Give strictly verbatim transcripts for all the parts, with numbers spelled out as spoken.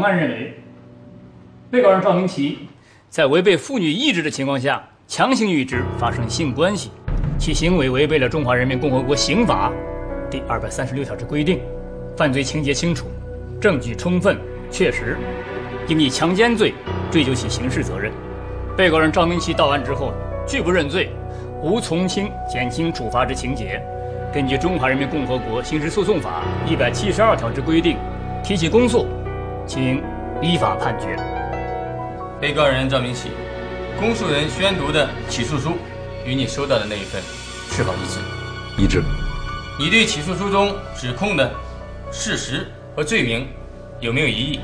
本案认为，被告人赵明奇在违背妇女意志的情况下，强行与之发生性关系，其行为违背了《中华人民共和国刑法》第二百三十六条之规定，犯罪情节清楚，证据充分确实，应以强奸罪追究其刑事责任。被告人赵明奇到案之后拒不认罪，无从轻、减轻处罚之情节。 根据《中华人民共和国刑事诉讼法》一百七十二条之规定，提起公诉，其应依法判决。被告人赵明奇，公诉人宣读的起诉书与你收到的那一份是否一致？一致。你对起诉书中指控的事实和罪名有没有异议？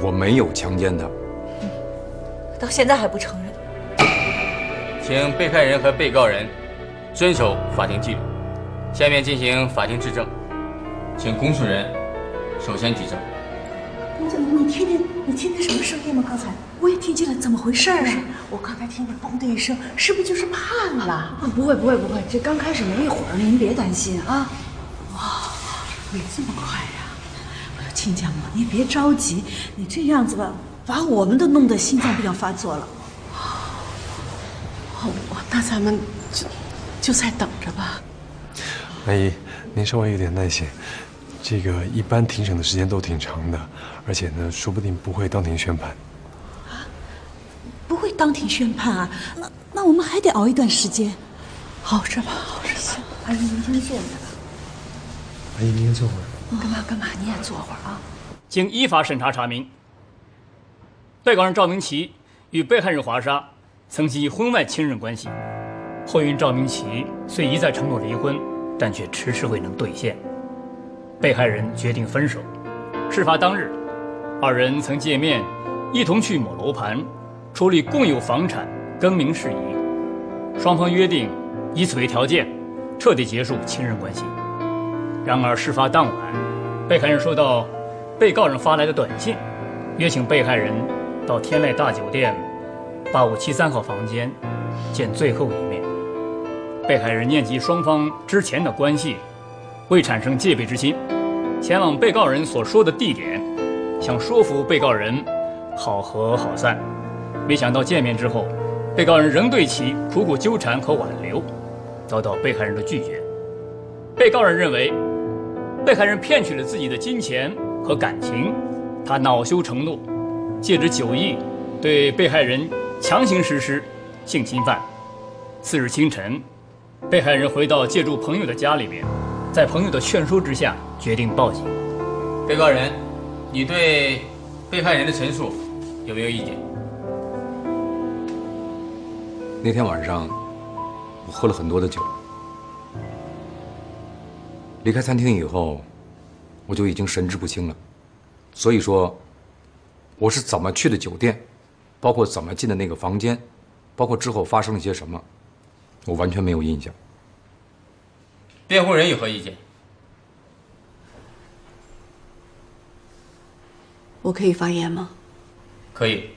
我没有强奸他，嗯，到现在还不承认。 请被害人和被告人遵守法庭纪律。下面进行法庭质证，请公诉人首先举证。你怎么，你听见你听见什么声音吗？刚才我也听见了，怎么回事啊？我刚才听见“砰”的一声，是不是就是判了？啊，不会不会不会，这刚开始没一会儿，您别担心啊。哇，没这么快呀！我说亲家母，您别着急，你这样子吧，把我们都弄得心脏病要发作了。 那咱们就就再等着吧。阿姨，您稍微有点耐心，这个一般庭审的时间都挺长的，而且呢，说不定不会当庭宣判。啊，不会当庭宣判啊？那那我们还得熬一段时间。好着吧，好着吧。阿姨，您先坐会儿吧。阿姨，您先坐会儿。干嘛干嘛？你也坐会儿啊。经依法审查查明，被告人赵明奇与被害人华莎 曾系婚外亲人关系，后因赵明奇虽一再承诺离婚，但却迟迟未能兑现。被害人决定分手。事发当日，二人曾见面，一同去某楼盘处理共有房产更名事宜，双方约定以此为条件，彻底结束亲人关系。然而事发当晚，被害人收到被告人发来的短信，约请被害人到天籁大酒店 八五七三号房间，见最后一面。被害人念及双方之前的关系，未产生戒备之心，前往被告人所说的地点，想说服被告人好合好散。没想到见面之后，被告人仍对其苦苦纠缠和挽留，遭到被害人的拒绝。被告人认为，被害人骗取了自己的金钱和感情，他恼羞成怒，借着酒意对被害人 强行实施性侵犯。次日清晨，被害人回到借住朋友的家里面，在朋友的劝说之下，决定报警。被告人，你对被害人的陈述有没有意见？那天晚上，我喝了很多的酒。离开餐厅以后，我就已经神志不清了。所以说，我是怎么去的酒店， 包括怎么进的那个房间，包括之后发生了些什么，我完全没有印象。辩护人有何意见？我可以发言吗？可以。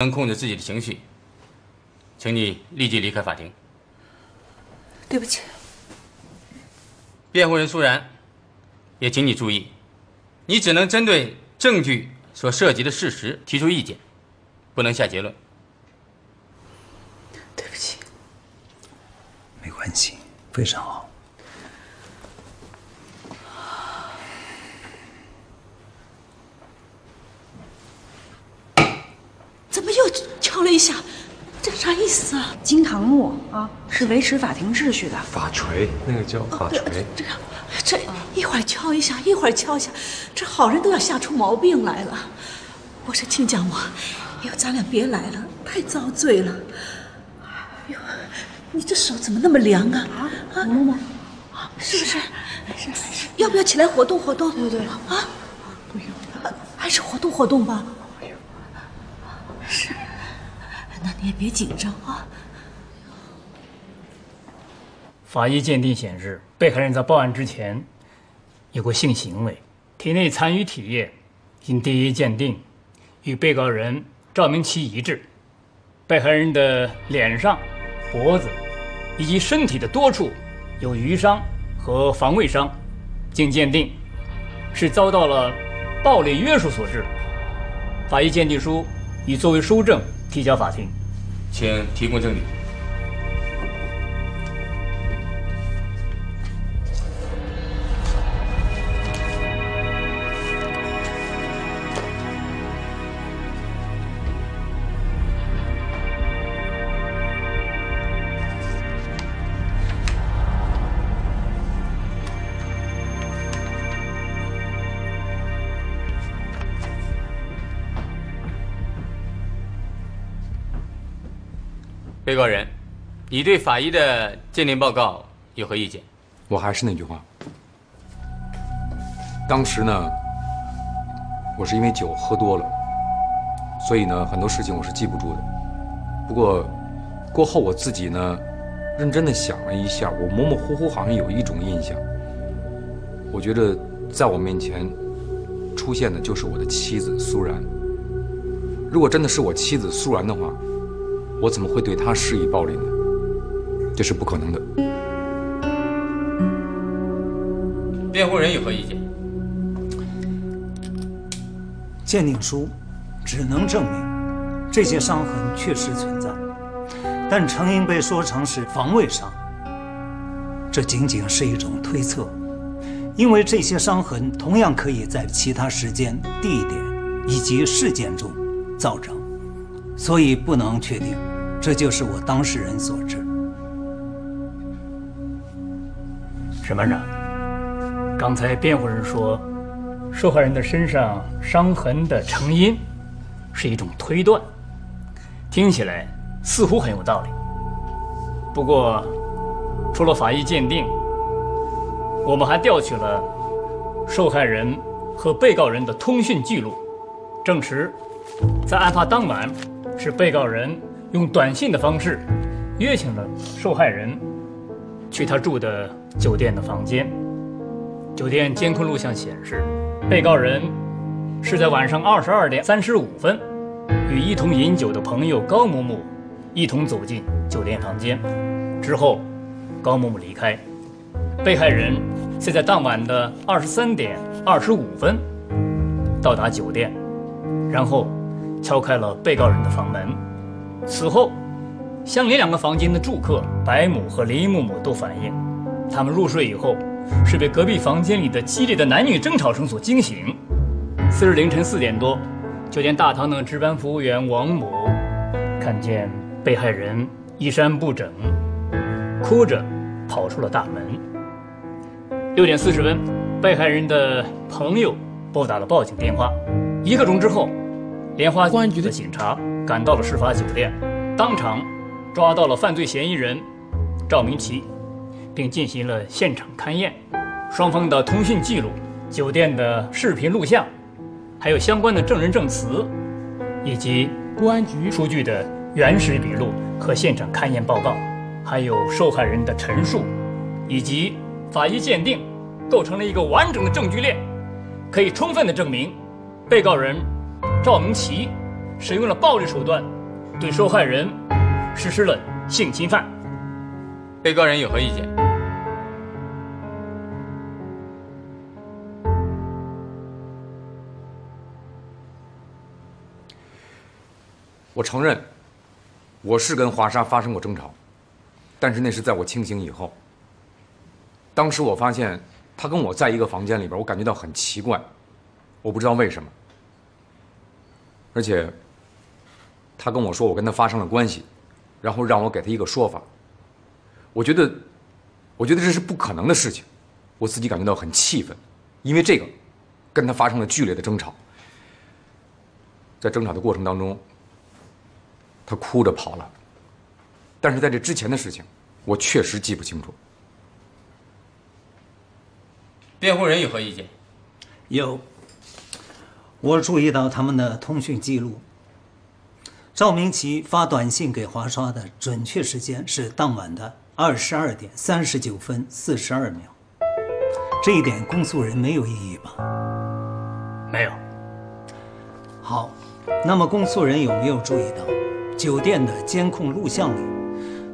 能控制自己的情绪，请你立即离开法庭。对不起。辩护人苏然，也请你注意，你只能针对证据所涉及的事实提出意见，不能下结论。对不起。没关系，非常好。怎么又敲了一下？这啥意思啊？金堂木啊，是维持法庭秩序的。法锤，那个叫法锤。哦、这这一会儿敲一下，一会儿敲一下，这好人都要吓出毛病来了。我说亲家母，哎呦，咱俩别来了，太遭罪了。哎呦，你这手怎么那么凉啊？啊，疼了吗？啊，是不是？没事没事。要不要起来活动活动？对对对。啊，不用。还是活动活动吧。 是，那你也别紧张啊。法医鉴定显示，被害人在报案之前有过性行为，体内残余体液经第一鉴定与被告人赵明奇一致。被害人的脸上、脖子以及身体的多处有瘀伤和防卫伤，经鉴定是遭到了暴力约束所致。法医鉴定书 以作为书证提交法庭，请提供证据。被告人，你对法医的鉴定报告有何意见？我还是那句话，当时呢，我是因为酒喝多了，所以呢，很多事情我是记不住的。不过，过后我自己呢，认真的想了一下，我模模糊糊好像有一种印象。我觉得在我面前出现的就是我的妻子苏然。如果真的是我妻子苏然的话， 我怎么会对他施以暴力呢？这是不可能的。辩护人有何意见？鉴定书只能证明这些伤痕确实存在，但成因被说成是防卫伤，这仅仅是一种推测，因为这些伤痕同样可以在其他时间、地点以及事件中造成。 所以不能确定，这就是我当事人所致。审判长，刚才辩护人说，受害人的身上伤痕的成因是一种推断，听起来似乎很有道理。不过，除了法医鉴定，我们还调取了受害人和被告人的通讯记录，证实在案发当晚， 是被告人用短信的方式约请了受害人去他住的酒店的房间。酒店监控录像显示，被告人是在晚上二十二点三十五分与一同饮酒的朋友高某某一同走进酒店房间，之后高某某离开。被害人是在当晚的二十三点二十五分到达酒店，然后 敲开了被告人的房门。此后，相邻两个房间的住客白某和林某某都反映，他们入睡以后是被隔壁房间里的激烈的男女争吵声所惊醒。次日凌晨四点多，酒店大堂的值班服务员王某看见被害人衣衫不整，哭着跑出了大门。六点四十分，被害人的朋友拨打了报警电话。一个钟之后， 莲花公安局的警察赶到了事发酒店，当场抓到了犯罪嫌疑人赵明奇，并进行了现场勘验。双方的通讯记录、酒店的视频录像，还有相关的证人证词，以及公安局出具的原始笔录和现场勘验报告，还有受害人的陈述，以及法医鉴定，构成了一个完整的证据链，可以充分地证明被告人 赵明奇使用了暴力手段对受害人实施了性侵犯。被告人有何意见？我承认，我是跟华沙发生过争吵，但是那是在我清醒以后。当时我发现他跟我在一个房间里边，我感觉到很奇怪，我不知道为什么。而且，他跟我说我跟他发生了关系，然后让我给他一个说法。我觉得，我觉得这是不可能的事情，我自己感觉到很气愤，因为这个，跟他发生了剧烈的争吵。在争吵的过程当中，他哭着跑了，但是在这之前的事情，我确实记不清楚。 辩护人有何意见？有。我注意到他们的通讯记录。赵明奇发短信给华沙的准确时间是当晚的二十二点三十九分四十二秒。这一点公诉人没有异议吧？没有。好，那么公诉人有没有注意到，酒店的监控录像里，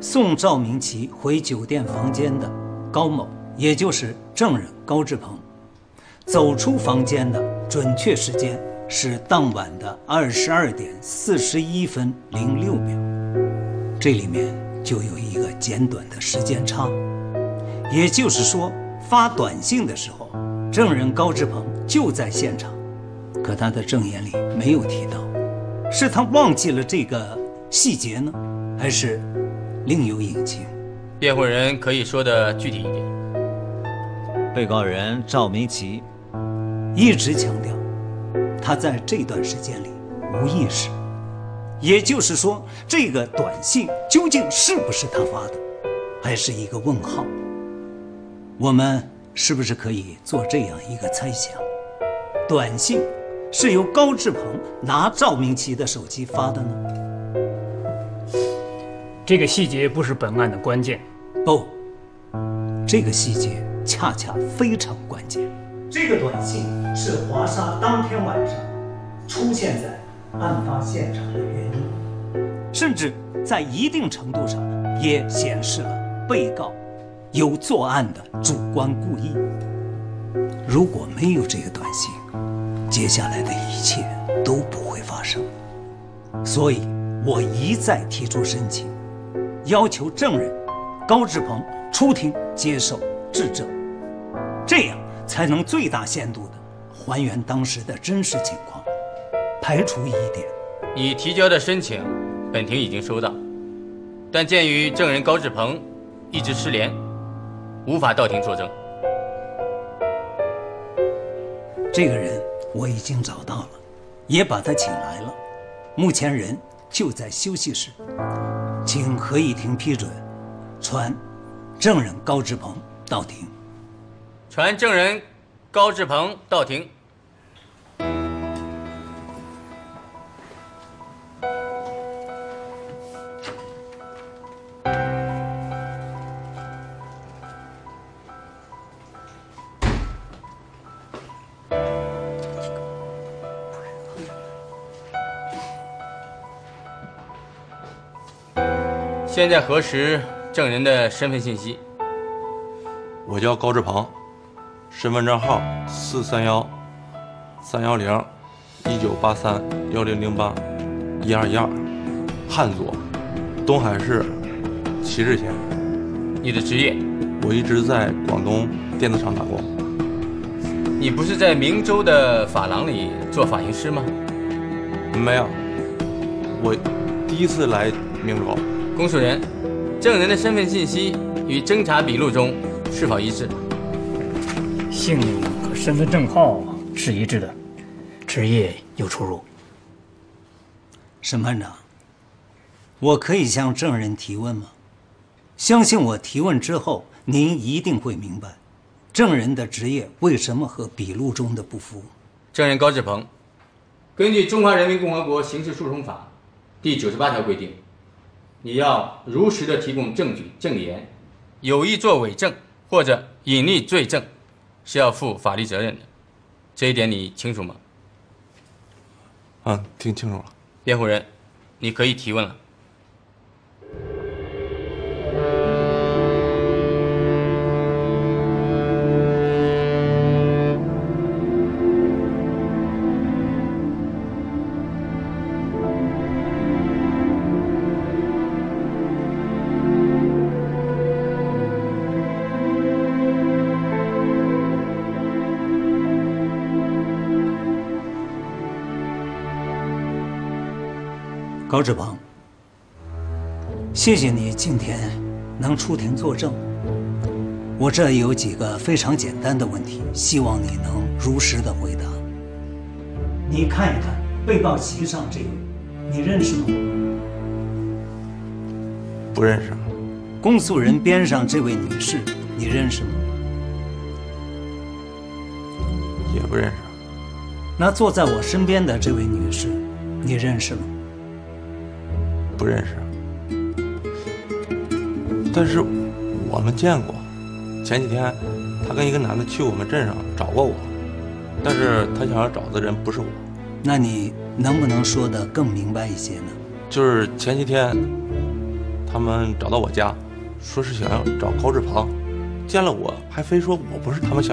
送赵明奇回酒店房间的高某？ 也就是证人高志鹏，走出房间的准确时间是当晚的二十二点四十一分零六秒，这里面就有一个简短的时间差，也就是说，发短信的时候，证人高志鹏就在现场，可他的证言里没有提到，是他忘记了这个细节呢，还是另有隐情？辩护人可以说的具体一点。 被告人赵明奇一直强调，他在这段时间里无意识，也就是说，这个短信究竟是不是他发的，还是一个问号？我们是不是可以做这样一个猜想：短信是由高志鹏拿赵明奇的手机发的呢？这个细节不是本案的关键。不，这个细节 恰恰非常关键。这个短信是华沙当天晚上出现在案发现场的原因，甚至在一定程度上也显示了被告有作案的主观故意。如果没有这个短信，接下来的一切都不会发生。所以，我一再提出申请，要求证人高志鹏出庭接受 质证，这样才能最大限度地还原当时的真实情况，排除疑点。你提交的申请，本庭已经收到，但鉴于证人高志鹏一直失联，无法到庭作证。这个人我已经找到了，也把他请来了，目前人就在休息室，请合议庭批准，传证人高志鹏 到庭，传证人高志鹏到庭。现在核实证人的身份信息。 我叫高志鹏，身份证号四三幺三幺零一九八三幺零零八一二一二，汉族，东海市旗帜县。你的职业？我一直在广东电子厂打工。你不是在明州的发廊里做发型师吗？没有，我第一次来明州。公诉人，证人的身份信息与侦查笔录中 是否一致？姓和身份证号是一致的，职业有出入。审判长，我可以向证人提问吗？相信我提问之后，您一定会明白，证人的职业为什么和笔录中的不符。证人高志鹏，根据《中华人民共和国刑事诉讼法》第九十八条规定，你要如实的提供证据、证言，有意作伪证 或者隐匿罪证，是要负法律责任的，这一点你清楚吗？嗯，听清楚了。辩护人，你可以提问了。 高志鹏，谢谢你今天能出庭作证。我这有几个非常简单的问题，希望你能如实的回答。你看一看被告席上这位，你认识吗？不认识。公诉人边上这位女士，你认识吗？也不认识。那坐在我身边的这位女士，你认识吗？ 不认识，但是我们见过。前几天，他跟一个男的去我们镇上找过我，但是他想要找的人不是我。那你能不能说得更明白一些呢？就是前几天，他们找到我家，说是想要找高志鹏，见了我还非说我不是他们想要。